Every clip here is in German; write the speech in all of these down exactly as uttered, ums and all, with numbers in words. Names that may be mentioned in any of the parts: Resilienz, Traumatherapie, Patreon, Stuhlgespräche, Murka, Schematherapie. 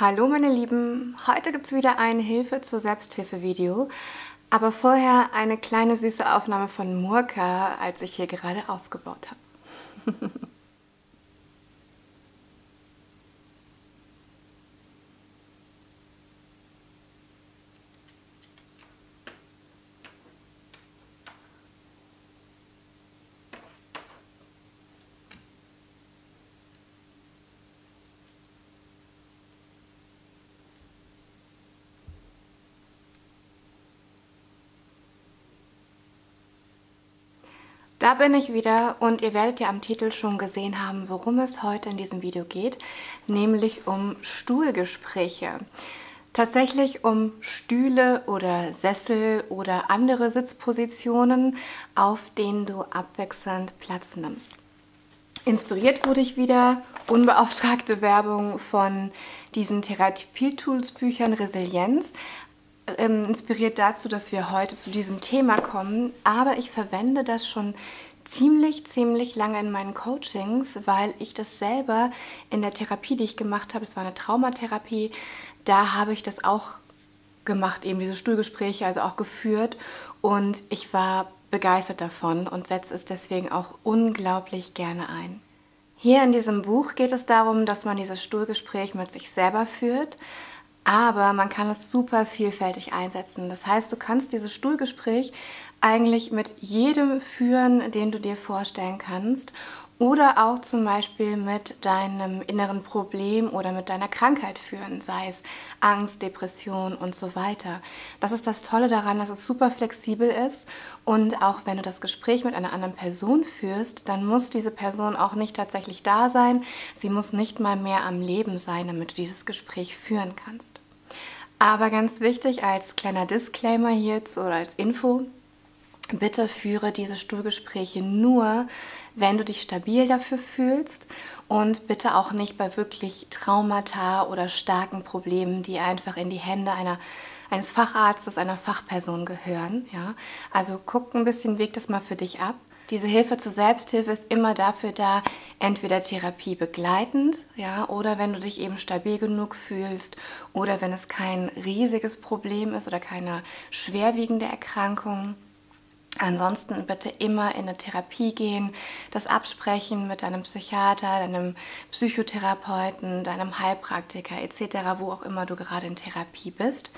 Hallo meine Lieben, heute gibt es wieder ein Hilfe zur Selbsthilfe-Video, aber vorher eine kleine süße Aufnahme von Murka, als ich hier gerade aufgebaut habe. Da bin ich wieder und ihr werdet ja am Titel schon gesehen haben, worum es heute in diesem Video geht, nämlich um Stuhlgespräche. Tatsächlich um Stühle oder Sessel oder andere Sitzpositionen, auf denen du abwechselnd Platz nimmst. Inspiriert wurde ich wieder, unbeauftragte Werbung, von diesen Therapietools-Büchern Resilienz. Inspiriert dazu, dass wir heute zu diesem Thema kommen, aber ich verwende das schon ziemlich, ziemlich lange in meinen Coachings, weil ich das selber in der Therapie, die ich gemacht habe, es war eine Traumatherapie, da habe ich das auch gemacht, eben diese Stuhlgespräche, also auch geführt, und ich war begeistert davon und setze es deswegen auch unglaublich gerne ein. Hier in diesem Buch geht es darum, dass man dieses Stuhlgespräch mit sich selber führt, aber man kann es super vielfältig einsetzen. Das heißt, du kannst dieses Stuhlgespräch eigentlich mit jedem führen, den du dir vorstellen kannst. Oder auch zum Beispiel mit deinem inneren Problem oder mit deiner Krankheit führen, sei es Angst, Depression und so weiter. Das ist das Tolle daran, dass es super flexibel ist, und auch wenn du das Gespräch mit einer anderen Person führst, dann muss diese Person auch nicht tatsächlich da sein, sie muss nicht mal mehr am Leben sein, damit du dieses Gespräch führen kannst. Aber ganz wichtig als kleiner Disclaimer hierzu oder als Info: bitte führe diese Stuhlgespräche nur, wenn du dich stabil dafür fühlst, und bitte auch nicht bei wirklich Traumata oder starken Problemen, die einfach in die Hände einer, eines Facharztes, einer Fachperson gehören. Ja? Also guck ein bisschen, wäg das mal für dich ab. Diese Hilfe zur Selbsthilfe ist immer dafür da, entweder therapiebegleitend, ja, oder wenn du dich eben stabil genug fühlst oder wenn es kein riesiges Problem ist oder keine schwerwiegende Erkrankung. Ansonsten bitte immer in eine Therapie gehen, das absprechen mit deinem Psychiater, deinem Psychotherapeuten, deinem Heilpraktiker et cetera, wo auch immer du gerade in Therapie bist.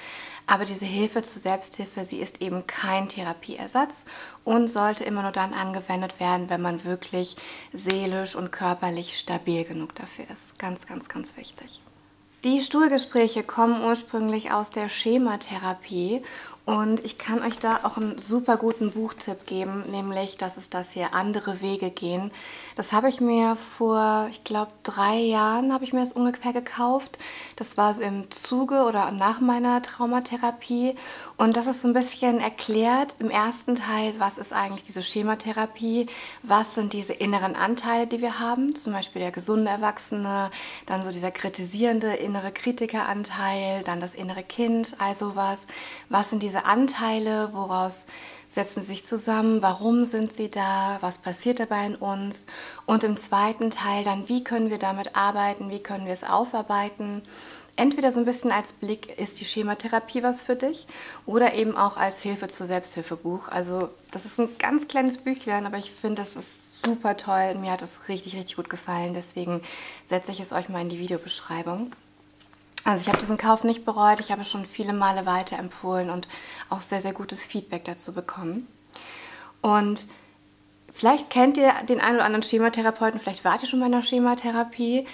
Aber diese Hilfe zur Selbsthilfe, sie ist eben kein Therapieersatz und sollte immer nur dann angewendet werden, wenn man wirklich seelisch und körperlich stabil genug dafür ist. Ganz, ganz, ganz wichtig. Die Stuhlgespräche kommen ursprünglich aus der Schematherapie, und ich kann euch da auch einen super guten Buchtipp geben, nämlich, dass es das hier Andere Wege gehen. Das habe ich mir vor, ich glaube, drei Jahren habe ich mir das ungefähr gekauft. Das war so im Zuge oder nach meiner Traumatherapie, und das ist so ein bisschen erklärt im ersten Teil, was ist eigentlich diese Schematherapie, was sind diese inneren Anteile, die wir haben, zum Beispiel der gesunde Erwachsene, dann so dieser kritisierende innere innere Kritikeranteil, dann das innere Kind, also was. Was sind diese Anteile, woraus setzen sie sich zusammen, warum sind sie da, was passiert dabei in uns? Und im zweiten Teil dann, wie können wir damit arbeiten, wie können wir es aufarbeiten? Entweder so ein bisschen als Blick, ist die Schematherapie was für dich, oder eben auch als Hilfe zur Selbsthilfebuch. Also das ist ein ganz kleines Büchlein, aber ich finde, das ist super toll. Mir hat es richtig, richtig gut gefallen, deswegen setze ich es euch mal in die Videobeschreibung. Also ich habe diesen Kauf nicht bereut, ich habe schon viele Male weiterempfohlen und auch sehr, sehr gutes Feedback dazu bekommen. Und vielleicht kennt ihr den einen oder anderen Schematherapeuten, vielleicht wart ihr schon bei einer Schematherapie.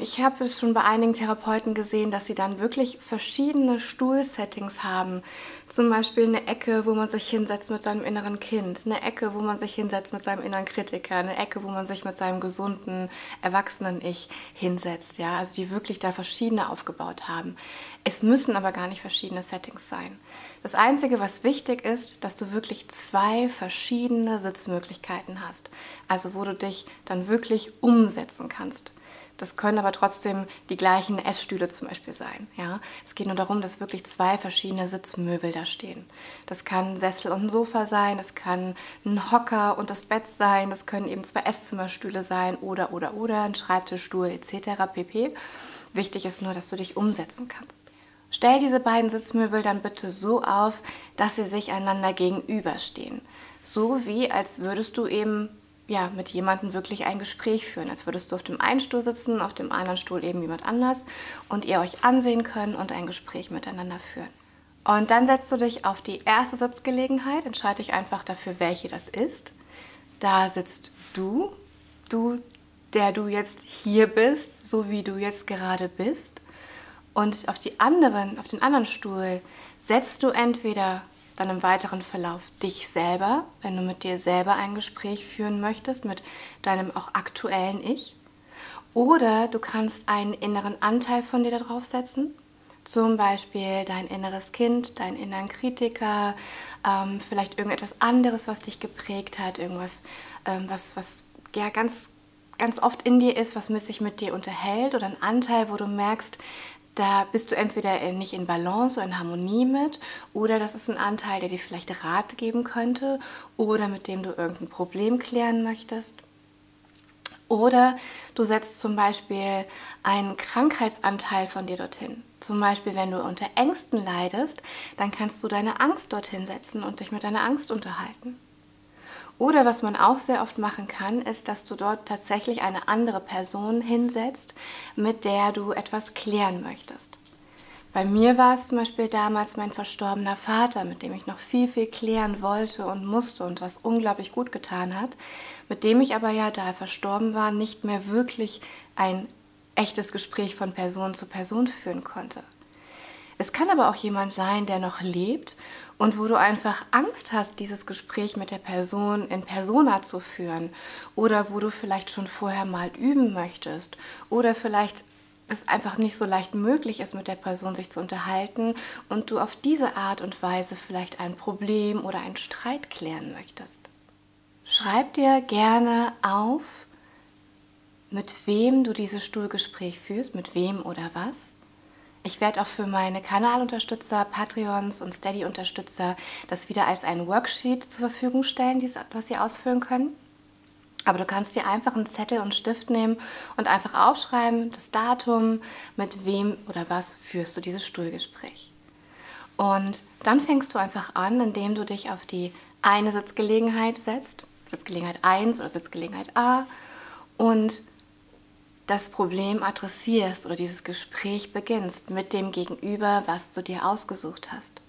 Ich habe es schon bei einigen Therapeuten gesehen, dass sie dann wirklich verschiedene Stuhlsettings haben. Zum Beispiel eine Ecke, wo man sich hinsetzt mit seinem inneren Kind, eine Ecke, wo man sich hinsetzt mit seinem inneren Kritiker, eine Ecke, wo man sich mit seinem gesunden, erwachsenen Ich hinsetzt. Ja? Also die wirklich da verschiedene aufgebaut haben. Es müssen aber gar nicht verschiedene Settings sein. Das Einzige, was wichtig ist, dass du wirklich zwei verschiedene Sitzmöglichkeiten hast. Also wo du dich dann wirklich umsetzen kannst. Das können aber trotzdem die gleichen Essstühle zum Beispiel sein. Ja? Es geht nur darum, dass wirklich zwei verschiedene Sitzmöbel da stehen. Das kann ein Sessel und ein Sofa sein, das kann ein Hocker und das Bett sein, das können eben zwei Esszimmerstühle sein oder, oder, oder, ein Schreibtischstuhl et cetera pp. Wichtig ist nur, dass du dich umsetzen kannst. Stell diese beiden Sitzmöbel dann bitte so auf, dass sie sich einander gegenüberstehen. So wie, als würdest du eben ja, mit jemandem wirklich ein Gespräch führen. Als würdest du auf dem einen Stuhl sitzen, auf dem anderen Stuhl eben jemand anders und ihr euch ansehen können und ein Gespräch miteinander führen. Und dann setzt du dich auf die erste Sitzgelegenheit, entscheide dich einfach dafür, welche das ist. Da sitzt du, du, der du jetzt hier bist, so wie du jetzt gerade bist. Und auf, die anderen, auf den anderen Stuhl setzt du entweder dann im weiteren Verlauf dich selber, wenn du mit dir selber ein Gespräch führen möchtest, mit deinem auch aktuellen Ich. Oder du kannst einen inneren Anteil von dir da drauf setzen, zum Beispiel dein inneres Kind, deinen inneren Kritiker, ähm, vielleicht irgendetwas anderes, was dich geprägt hat, irgendwas, ähm, was, was ja, ganz, ganz oft in dir ist, was sich mit dir unterhält oder ein Anteil, wo du merkst, da bist du entweder nicht in Balance oder in Harmonie mit oder das ist ein Anteil, der dir vielleicht Rat geben könnte oder mit dem du irgendein Problem klären möchtest. Oder du setzt zum Beispiel einen Krankheitsanteil von dir dorthin. Zum Beispiel, wenn du unter Ängsten leidest, dann kannst du deine Angst dorthin setzen und dich mit deiner Angst unterhalten. Oder was man auch sehr oft machen kann, ist, dass du dort tatsächlich eine andere Person hinsetzt, mit der du etwas klären möchtest. Bei mir war es zum Beispiel damals mein verstorbener Vater, mit dem ich noch viel, viel klären wollte und musste und was unglaublich gut getan hat, mit dem ich aber ja, da er verstorben war, nicht mehr wirklich ein echtes Gespräch von Person zu Person führen konnte. Es kann aber auch jemand sein, der noch lebt und wo du einfach Angst hast, dieses Gespräch mit der Person in Persona zu führen oder wo du vielleicht schon vorher mal üben möchtest oder vielleicht es einfach nicht so leicht möglich ist, mit der Person sich zu unterhalten und du auf diese Art und Weise vielleicht ein Problem oder einen Streit klären möchtest. Schreib dir gerne auf, mit wem du dieses Stuhlgespräch führst, mit wem oder was. Ich werde auch für meine Kanalunterstützer, Patreons und Steady-Unterstützer das wieder als ein Worksheet zur Verfügung stellen, was sie ausfüllen können. Aber du kannst dir einfach einen Zettel und einen Stift nehmen und einfach aufschreiben, das Datum, mit wem oder was führst du dieses Stuhlgespräch. Und dann fängst du einfach an, indem du dich auf die eine Sitzgelegenheit setzt, Sitzgelegenheit eins oder Sitzgelegenheit A, und das Problem adressierst oder dieses Gespräch beginnst mit dem Gegenüber, was du dir ausgesucht hast.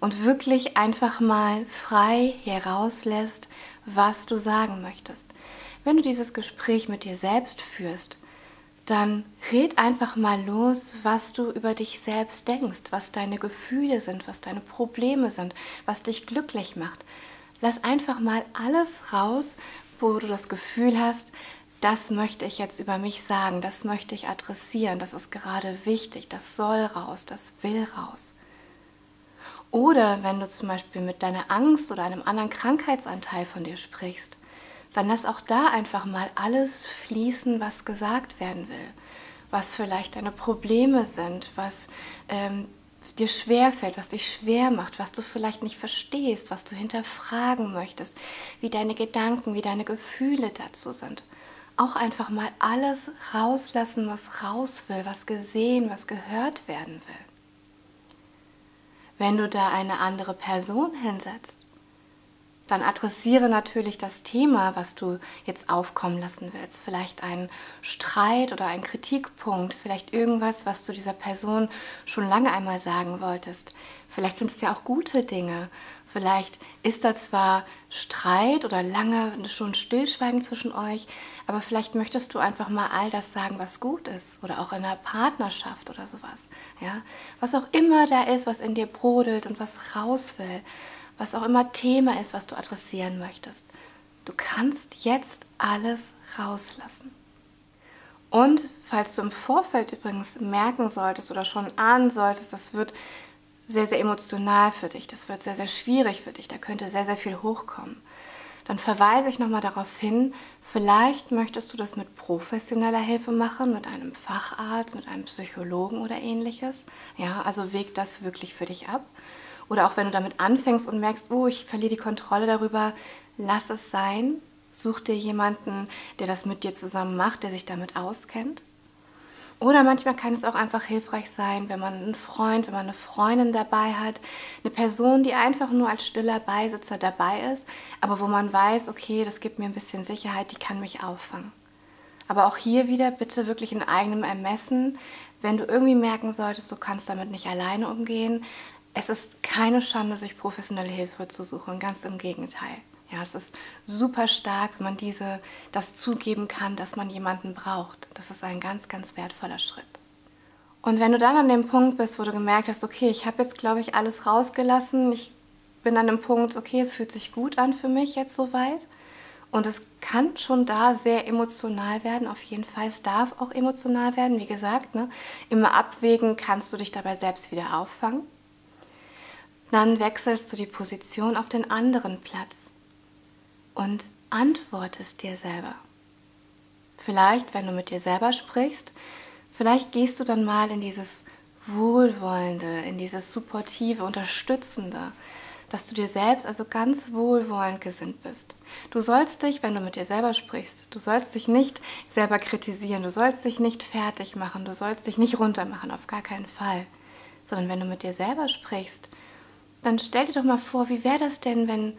Und wirklich einfach mal frei herauslässt, was du sagen möchtest. Wenn du dieses Gespräch mit dir selbst führst, dann red einfach mal los, was du über dich selbst denkst, was deine Gefühle sind, was deine Probleme sind, was dich glücklich macht. Lass einfach mal alles raus, wo du das Gefühl hast, das möchte ich jetzt über mich sagen, das möchte ich adressieren, das ist gerade wichtig, das soll raus, das will raus. Oder wenn du zum Beispiel mit deiner Angst oder einem anderen Krankheitsanteil von dir sprichst, dann lass auch da einfach mal alles fließen, was gesagt werden will, was vielleicht deine Probleme sind, was ähm, dir schwerfällt, was dich schwer macht, was du vielleicht nicht verstehst, was du hinterfragen möchtest, wie deine Gedanken, wie deine Gefühle dazu sind. Auch einfach mal alles rauslassen, was raus will, was gesehen, was gehört werden will. Wenn du da eine andere Person hinsetzt, dann adressiere natürlich das Thema, was du jetzt aufkommen lassen willst. Vielleicht einen Streit oder einen Kritikpunkt, vielleicht irgendwas, was du dieser Person schon lange einmal sagen wolltest. Vielleicht sind es ja auch gute Dinge. Vielleicht ist da zwar Streit oder lange schon Stillschweigen zwischen euch, aber vielleicht möchtest du einfach mal all das sagen, was gut ist. Oder auch in einer Partnerschaft oder sowas. Ja? Was auch immer da ist, was in dir brodelt und was raus will. Was auch immer Thema ist, was du adressieren möchtest. Du kannst jetzt alles rauslassen. Und falls du im Vorfeld übrigens merken solltest oder schon ahnen solltest, das wird sehr, sehr emotional für dich, das wird sehr, sehr schwierig für dich, da könnte sehr, sehr viel hochkommen, dann verweise ich nochmal darauf hin, vielleicht möchtest du das mit professioneller Hilfe machen, mit einem Facharzt, mit einem Psychologen oder ähnliches. Ja, also wäg das wirklich für dich ab. Oder auch wenn du damit anfängst und merkst, oh, ich verliere die Kontrolle darüber, lass es sein. Such dir jemanden, der das mit dir zusammen macht, der sich damit auskennt. Oder manchmal kann es auch einfach hilfreich sein, wenn man einen Freund, wenn man eine Freundin dabei hat, eine Person, die einfach nur als stiller Beisitzer dabei ist, aber wo man weiß, okay, das gibt mir ein bisschen Sicherheit, die kann mich auffangen. Aber auch hier wieder bitte wirklich in eigenem Ermessen, wenn du irgendwie merken solltest, du kannst damit nicht alleine umgehen. Es ist keine Schande, sich professionelle Hilfe zu suchen, ganz im Gegenteil. Ja, es ist super stark, wenn man diese, das zugeben kann, dass man jemanden braucht. Das ist ein ganz, ganz wertvoller Schritt. Und wenn du dann an dem Punkt bist, wo du gemerkt hast, okay, ich habe jetzt, glaube ich, alles rausgelassen, ich bin an dem Punkt, okay, es fühlt sich gut an für mich jetzt soweit. Und es kann schon da sehr emotional werden, auf jeden Fall. Es darf auch emotional werden, wie gesagt, ne? Immer abwägen, kannst du dich dabei selbst wieder auffangen. Dann wechselst du die Position auf den anderen Platz. Und antwortest dir selber. Vielleicht, wenn du mit dir selber sprichst, vielleicht gehst du dann mal in dieses Wohlwollende, in dieses Supportive, Unterstützende, dass du dir selbst also ganz wohlwollend gesinnt bist. Du sollst dich, wenn du mit dir selber sprichst, du sollst dich nicht selber kritisieren, du sollst dich nicht fertig machen, du sollst dich nicht runtermachen, auf gar keinen Fall. Sondern wenn du mit dir selber sprichst, dann stell dir doch mal vor, wie wäre das denn, wenn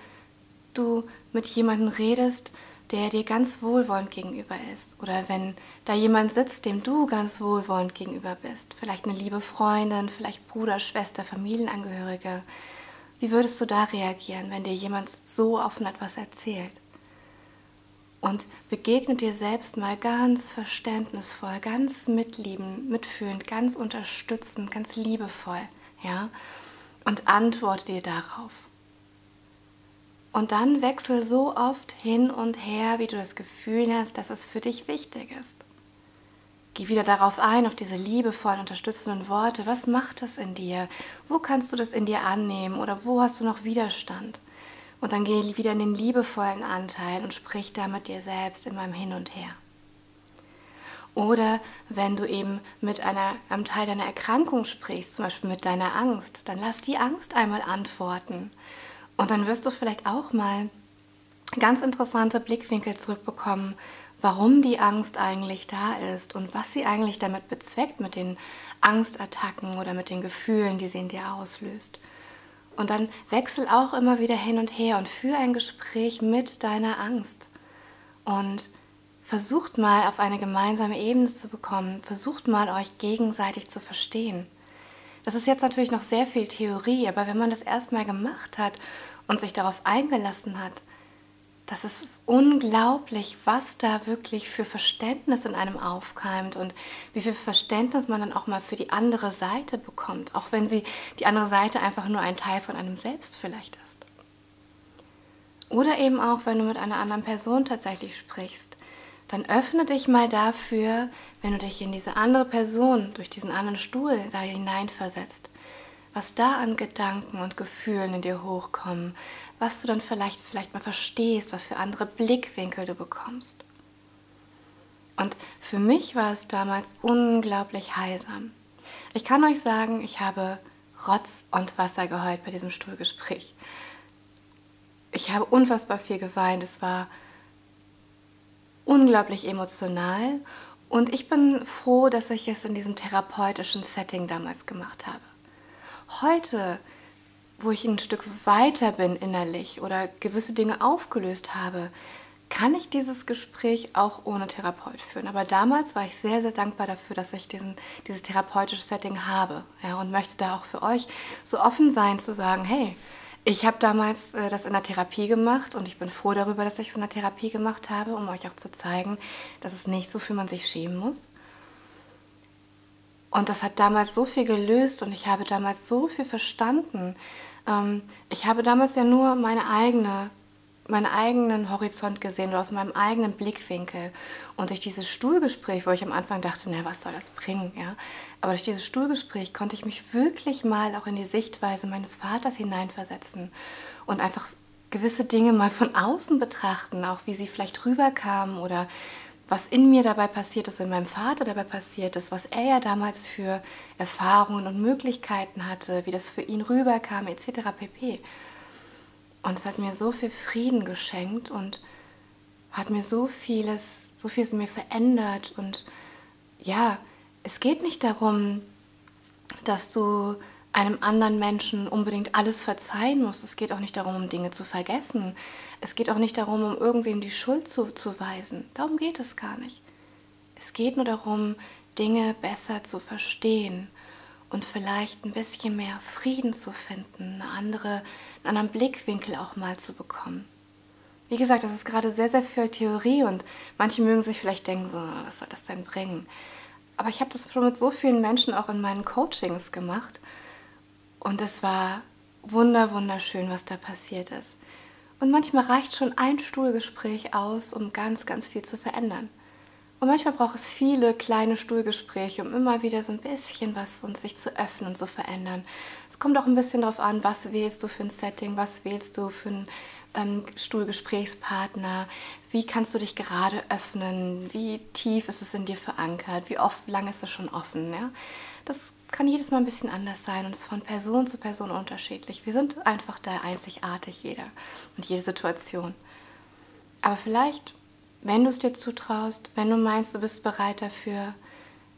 du mit jemandem redest, der dir ganz wohlwollend gegenüber ist. Oder wenn da jemand sitzt, dem du ganz wohlwollend gegenüber bist. Vielleicht eine liebe Freundin, vielleicht Bruder, Schwester, Familienangehörige. Wie würdest du da reagieren, wenn dir jemand so offen etwas erzählt? Und begegne dir selbst mal ganz verständnisvoll, ganz mitliebend, mitfühlend, ganz unterstützend, ganz liebevoll. Ja? Und antworte dir darauf. Und dann wechsel so oft hin und her, wie du das Gefühl hast, dass es für dich wichtig ist. Geh wieder darauf ein, auf diese liebevollen, unterstützenden Worte. Was macht das in dir? Wo kannst du das in dir annehmen? Oder wo hast du noch Widerstand? Und dann geh wieder in den liebevollen Anteil und sprich da mit dir selbst in meinem Hin und Her. Oder wenn du eben mit einer, einem Teil deiner Erkrankung sprichst, zum Beispiel mit deiner Angst, dann lass die Angst einmal antworten. Und dann wirst du vielleicht auch mal ganz interessante Blickwinkel zurückbekommen, warum die Angst eigentlich da ist und was sie eigentlich damit bezweckt, mit den Angstattacken oder mit den Gefühlen, die sie in dir auslöst. Und dann wechsel auch immer wieder hin und her und führe ein Gespräch mit deiner Angst. Und versucht mal, auf eine gemeinsame Ebene zu bekommen, versucht mal, euch gegenseitig zu verstehen. Das ist jetzt natürlich noch sehr viel Theorie, aber wenn man das erstmal gemacht hat und sich darauf eingelassen hat, das ist unglaublich, was da wirklich für Verständnis in einem aufkeimt und wie viel Verständnis man dann auch mal für die andere Seite bekommt, auch wenn sie die andere Seite einfach nur ein Teil von einem selbst vielleicht ist. Oder eben auch, wenn du mit einer anderen Person tatsächlich sprichst, dann öffne dich mal dafür, wenn du dich in diese andere Person, durch diesen anderen Stuhl da hineinversetzt, was da an Gedanken und Gefühlen in dir hochkommen, was du dann vielleicht, vielleicht mal verstehst, was für andere Blickwinkel du bekommst. Und für mich war es damals unglaublich heilsam. Ich kann euch sagen, ich habe Rotz und Wasser geheult bei diesem Stuhlgespräch. Ich habe unfassbar viel geweint, es war unglaublich emotional und ich bin froh, dass ich es in diesem therapeutischen Setting damals gemacht habe. Heute, wo ich ein Stück weiter bin innerlich oder gewisse Dinge aufgelöst habe, kann ich dieses Gespräch auch ohne Therapeut führen. Aber damals war ich sehr, sehr dankbar dafür, dass ich diesen, dieses therapeutische Setting habe, ja, und möchte da auch für euch so offen sein zu sagen, hey, ich habe damals äh, das in der Therapie gemacht und ich bin froh darüber, dass ich es in der Therapie gemacht habe, um euch auch zu zeigen, dass es nicht so viel man sich schämen muss. Und das hat damals so viel gelöst und ich habe damals so viel verstanden. Ähm, ich habe damals ja nur meine eigene, meinen eigenen Horizont gesehen oder aus meinem eigenen Blickwinkel. Und durch dieses Stuhlgespräch, wo ich am Anfang dachte, na, was soll das bringen? Ja? Aber durch dieses Stuhlgespräch konnte ich mich wirklich mal auch in die Sichtweise meines Vaters hineinversetzen und einfach gewisse Dinge mal von außen betrachten, auch wie sie vielleicht rüberkamen oder was in mir dabei passiert ist, in meinem Vater dabei passiert ist, was er ja damals für Erfahrungen und Möglichkeiten hatte, wie das für ihn rüberkam, et cetera pp. Und es hat mir so viel Frieden geschenkt und hat mir so vieles, so vieles in mir verändert. Und ja, Es geht nicht darum, dass du einem anderen Menschen unbedingt alles verzeihen musst. Es geht auch nicht darum, um Dinge zu vergessen. Es geht auch nicht darum, um irgendwem die Schuld zuzuweisen. Darum geht es gar nicht. Es geht nur darum, Dinge besser zu verstehen und vielleicht ein bisschen mehr Frieden zu finden, eine andere, einen anderen Blickwinkel auch mal zu bekommen. Wie gesagt, das ist gerade sehr, sehr viel Theorie und manche mögen sich vielleicht denken, so, was soll das denn bringen? Aber ich habe das schon mit so vielen Menschen auch in meinen Coachings gemacht und es war wunder, wunderschön, was da passiert ist. Und manchmal reicht schon ein Stuhlgespräch aus, um ganz, ganz viel zu verändern. Und manchmal braucht es viele kleine Stuhlgespräche, um immer wieder so ein bisschen was und sich zu öffnen und zu verändern. Es kommt auch ein bisschen darauf an, was wählst du für ein Setting, was wählst du für ein ähm, Stuhlgesprächspartner, wie kannst du dich gerade öffnen, wie tief ist es in dir verankert, wie oft, wie lange ist es schon offen. Ja? Das kann jedes Mal ein bisschen anders sein und ist von Person zu Person unterschiedlich. Wir sind einfach da einzigartig, jeder und jede Situation. Aber vielleicht, wenn du es dir zutraust, wenn du meinst, du bist bereit dafür,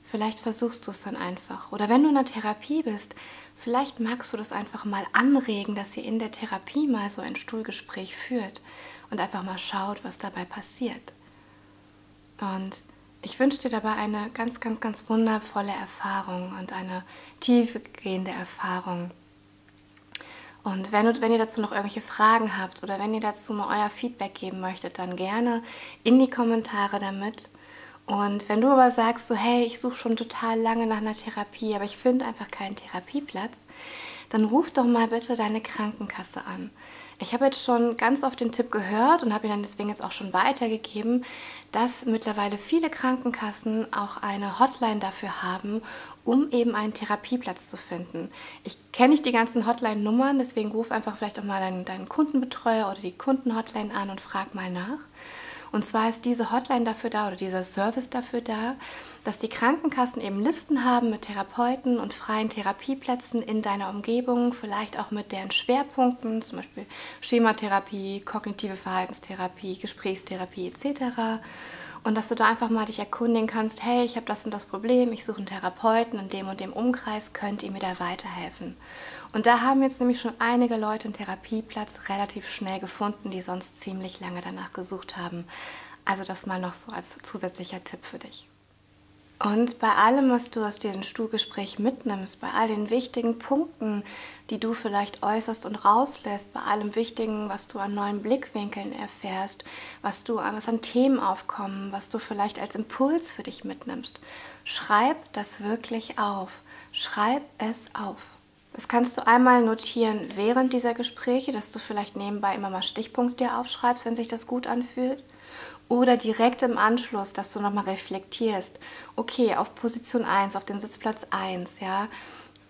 vielleicht versuchst du es dann einfach. Oder wenn du in der Therapie bist, vielleicht magst du das einfach mal anregen, dass ihr in der Therapie mal so ein Stuhlgespräch führt und einfach mal schaut, was dabei passiert. Und ich wünsche dir dabei eine ganz, ganz, ganz wundervolle Erfahrung und eine tiefgehende Erfahrung. Und wenn, wenn ihr dazu noch irgendwelche Fragen habt oder wenn ihr dazu mal euer Feedback geben möchtet, dann gerne in die Kommentare damit. Und wenn du aber sagst, so hey, ich suche schon total lange nach einer Therapie, aber ich finde einfach keinen Therapieplatz, dann ruf doch mal bitte deine Krankenkasse an. Ich habe jetzt schon ganz oft den Tipp gehört und habe ihn dann deswegen jetzt auch schon weitergegeben, dass mittlerweile viele Krankenkassen auch eine Hotline dafür haben, um eben einen Therapieplatz zu finden. Ich kenne nicht die ganzen Hotline-Nummern, deswegen ruf einfach vielleicht auch mal deinen, deinen Kundenbetreuer oder die Kundenhotline an und frag mal nach. Und zwar ist diese Hotline dafür da oder dieser Service dafür da, dass die Krankenkassen eben Listen haben mit Therapeuten und freien Therapieplätzen in deiner Umgebung, vielleicht auch mit deren Schwerpunkten, zum Beispiel Schematherapie, kognitive Verhaltenstherapie, Gesprächstherapie et cetera. Und dass du da einfach mal dich erkundigen kannst, hey, ich habe das und das Problem, ich suche einen Therapeuten in dem und dem Umkreis, könnt ihr mir da weiterhelfen? Und da haben jetzt nämlich schon einige Leute einen Therapieplatz relativ schnell gefunden, die sonst ziemlich lange danach gesucht haben. Also das mal noch so als zusätzlicher Tipp für dich. Und bei allem, was du aus diesem Stuhlgespräch mitnimmst, bei all den wichtigen Punkten, die du vielleicht äußerst und rauslässt, bei allem Wichtigen, was du an neuen Blickwinkeln erfährst, was du was an Themen aufkommen, was du vielleicht als Impuls für dich mitnimmst, schreib das wirklich auf. Schreib es auf. Das kannst du einmal notieren während dieser Gespräche, dass du vielleicht nebenbei immer mal Stichpunkte dir aufschreibst, wenn sich das gut anfühlt. Oder direkt im Anschluss, dass du nochmal reflektierst. Okay, auf Position eins, auf dem Sitzplatz eins, ja.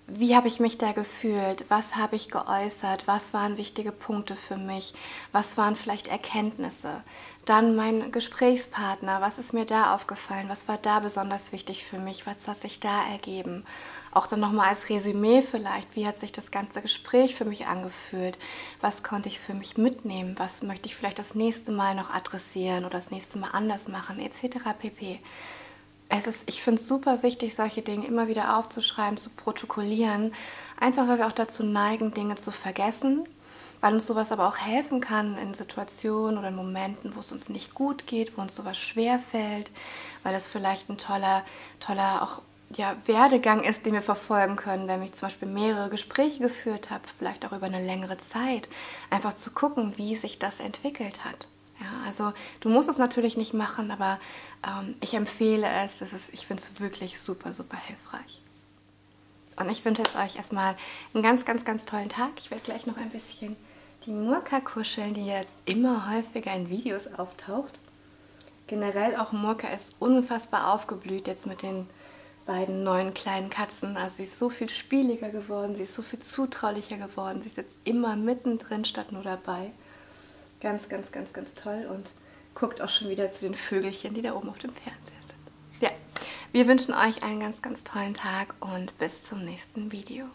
Wie habe ich mich da gefühlt? Was habe ich geäußert? Was waren wichtige Punkte für mich? Was waren vielleicht Erkenntnisse? Dann mein Gesprächspartner. Was ist mir da aufgefallen? Was war da besonders wichtig für mich? Was hat sich da ergeben? Auch dann nochmal als Resümee vielleicht. Wie hat sich das ganze Gespräch für mich angefühlt? Was konnte ich für mich mitnehmen? Was möchte ich vielleicht das nächste Mal noch adressieren oder das nächste Mal anders machen? Etc. pp. Es ist, ich finde es super wichtig, solche Dinge immer wieder aufzuschreiben, zu protokollieren, einfach weil wir auch dazu neigen, Dinge zu vergessen, weil uns sowas aber auch helfen kann in Situationen oder in Momenten, wo es uns nicht gut geht, wo uns sowas schwerfällt, weil das vielleicht ein toller, toller auch, ja, Werdegang ist, den wir verfolgen können, wenn ich zum Beispiel mehrere Gespräche geführt habe, vielleicht auch über eine längere Zeit, einfach zu gucken, wie sich das entwickelt hat. Ja, also du musst es natürlich nicht machen, aber ähm, ich empfehle es, das ist, ich finde es wirklich super, super hilfreich. Und ich wünsche jetzt euch erstmal einen ganz, ganz, ganz tollen Tag. Ich werde gleich noch ein bisschen die Murka kuscheln, die jetzt immer häufiger in Videos auftaucht. Generell auch Murka ist unfassbar aufgeblüht jetzt mit den beiden neuen kleinen Katzen. Also sie ist so viel spieliger geworden, sie ist so viel zutraulicher geworden, sie ist jetzt immer mittendrin statt nur dabei. Ganz, ganz, ganz, ganz toll und guckt auch schon wieder zu den Vögelchen, die da oben auf dem Fernseher sind. Ja, wir wünschen euch einen ganz, ganz tollen Tag und bis zum nächsten Video.